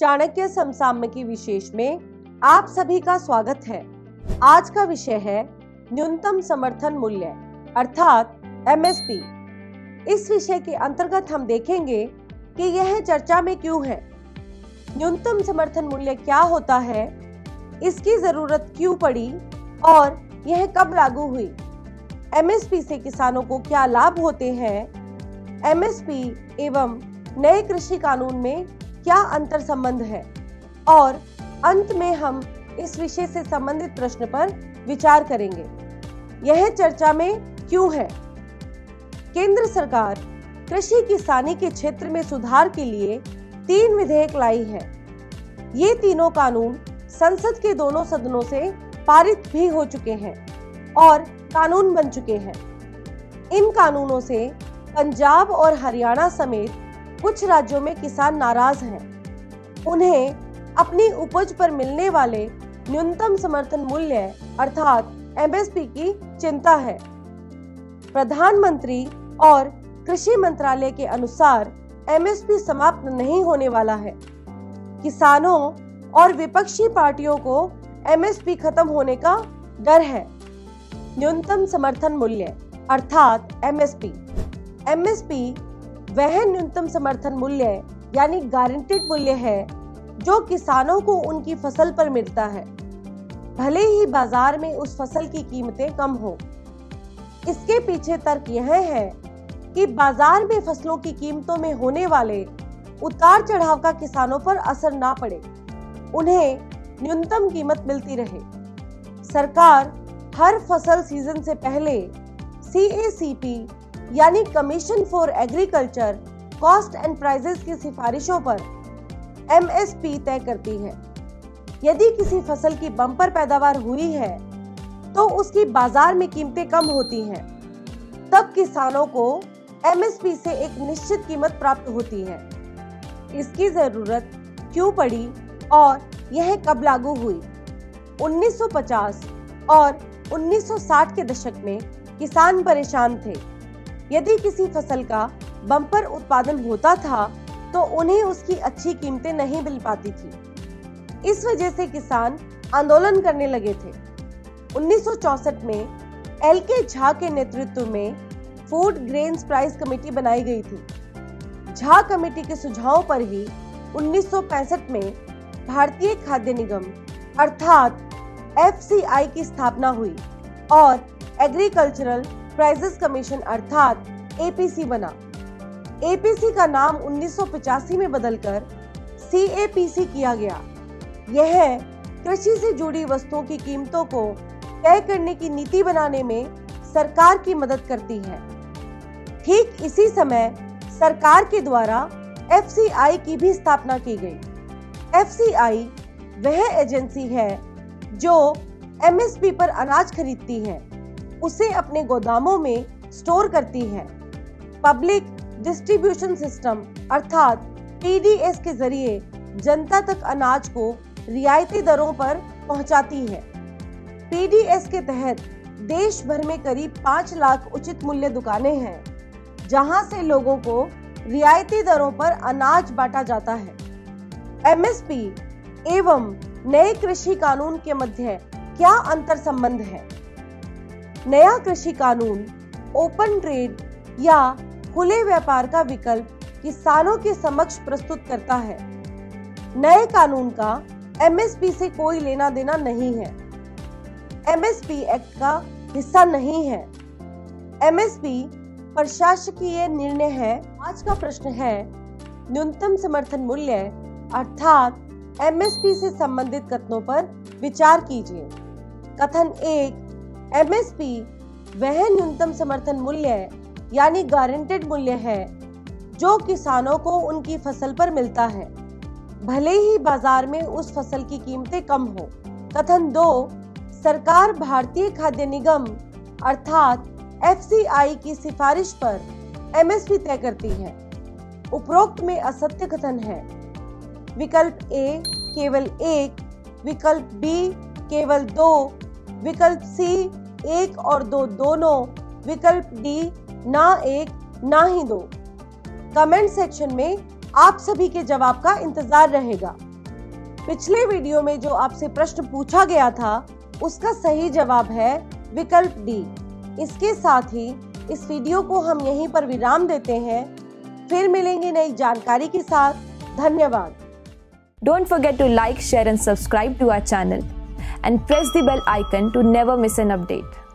चाणक्य समसामयिकी विशेष में आप सभी का स्वागत है। आज का विषय है न्यूनतम समर्थन मूल्य अर्थात MSP। इस विषय के अंतर्गत हम देखेंगे कि यह चर्चा में क्यों है, न्यूनतम समर्थन मूल्य क्या होता है, इसकी जरूरत क्यों पड़ी और यह कब लागू हुई, MSP से किसानों को क्या लाभ होते हैं, MSP एवं नए कृषि कानून में क्या अंतर संबंध है और अंत में हम इस विषय से संबंधित प्रश्न पर विचार करेंगे। यह चर्चा में क्यों है। केंद्र सरकार कृषि किसानी के क्षेत्र में सुधार के लिए 3 विधेयक लाई है। ये तीनों कानून संसद के दोनों सदनों से पारित भी हो चुके हैं और कानून बन चुके हैं। इन कानूनों से पंजाब और हरियाणा समेत कुछ राज्यों में किसान नाराज हैं। उन्हें अपनी उपज पर मिलने वाले न्यूनतम समर्थन मूल्य अर्थात MSP की चिंता है। प्रधानमंत्री और कृषि मंत्रालय के अनुसार MSP समाप्त नहीं होने वाला है। किसानों और विपक्षी पार्टियों को MSP खत्म होने का डर है। न्यूनतम समर्थन मूल्य अर्थात MSP वह न्यूनतम समर्थन मूल्य यानी गारंटीड मूल्य है जो किसानों को उनकी फसल पर मिलता है, भले ही बाजार में उस फसल की कीमतें कम हो। इसके पीछे तर्क यह है कि बाजार में फसलों की कीमतों में होने वाले उतार चढ़ाव का किसानों पर असर ना पड़े, उन्हें न्यूनतम कीमत मिलती रहे। सरकार हर फसल सीजन से पहले CACP यानी commission for agriculture cost and prices की सिफारिशों पर MSP तय करती है। यदि किसी फसल की बम्पर पैदावार हुई है तो उसकी बाजार में कीमतें कम होती हैं, तब किसानों को MSP से एक निश्चित कीमत प्राप्त होती है। इसकी जरूरत क्यों पड़ी और यह कब लागू हुई। 1950 और 1960 के दशक में किसान परेशान थे। यदि किसी फसल का बम्पर उत्पादन होता था तो उन्हें उसकी अच्छी कीमतें नहीं मिल पाती थी। इस वजह से किसान आंदोलन करने लगे थे। 1964 में एलके झा के नेतृत्व में फूड ग्रेन्स प्राइस कमेटी बनाई गई थी। झा कमेटी के सुझाव पर ही 1965 में भारतीय खाद्य निगम अर्थात FCI की स्थापना हुई और एग्रीकल्चरल प्राइसेज कमीशन अर्थात APC बना। APC का नाम 1985 में बदलकर CAPC किया गया। यह कृषि से जुड़ी वस्तुओं की कीमतों को तय करने की नीति बनाने में सरकार की मदद करती है। ठीक इसी समय सरकार के द्वारा FCI की भी स्थापना की गई। FCI वह एजेंसी है जो MSP पर अनाज खरीदती है, उसे अपने गोदामों में स्टोर करती है। पब्लिक डिस्ट्रीब्यूशन सिस्टम अर्थात PDS के जरिए जनता तक अनाज को रियायती दरों पर पहुंचाती है। PDS के तहत देश भर में करीब 5 लाख उचित मूल्य दुकानें हैं, जहां से लोगों को रियायती दरों पर अनाज बांटा जाता है। MSP एवं नए कृषि कानून के मध्य क्या अंतर संबंध है। नया कृषि कानून ओपन ट्रेड या खुले व्यापार का विकल्प किसानों के समक्ष प्रस्तुत करता है। नए कानून का MSP से कोई लेना देना नहीं है, MSP एक्ट का हिस्सा नहीं है। MSP प्रशासकीय निर्णय है। आज का प्रश्न है न्यूनतम समर्थन मूल्य अर्थात MSP से संबंधित कथनों पर विचार कीजिए। कथन 1, MSP वह न्यूनतम समर्थन मूल्य यानी गारंटेड मूल्य है जो किसानों को उनकी फसल पर मिलता है, भले ही बाजार में उस फसल की कीमतें कम हो। कथन 2, सरकार भारतीय खाद्य निगम अर्थात FCI की सिफारिश पर MSP तय करती है। उपरोक्त में असत्य कथन है। विकल्प A केवल 1, विकल्प B केवल 2, विकल्प C 1 और 2 दोनों, विकल्प D ना 1 ना ही 2। कमेंट सेक्शन में आप सभी के जवाब का इंतजार रहेगा। पिछले वीडियो में जो आपसे प्रश्न पूछा गया था उसका सही जवाब है विकल्प डी। इसके साथ ही इस वीडियो को हम यहीं पर विराम देते हैं। फिर मिलेंगे नई जानकारी के साथ। धन्यवाद। Don't forget to like, share and subscribe to our channel and press the bell icon to never miss an update.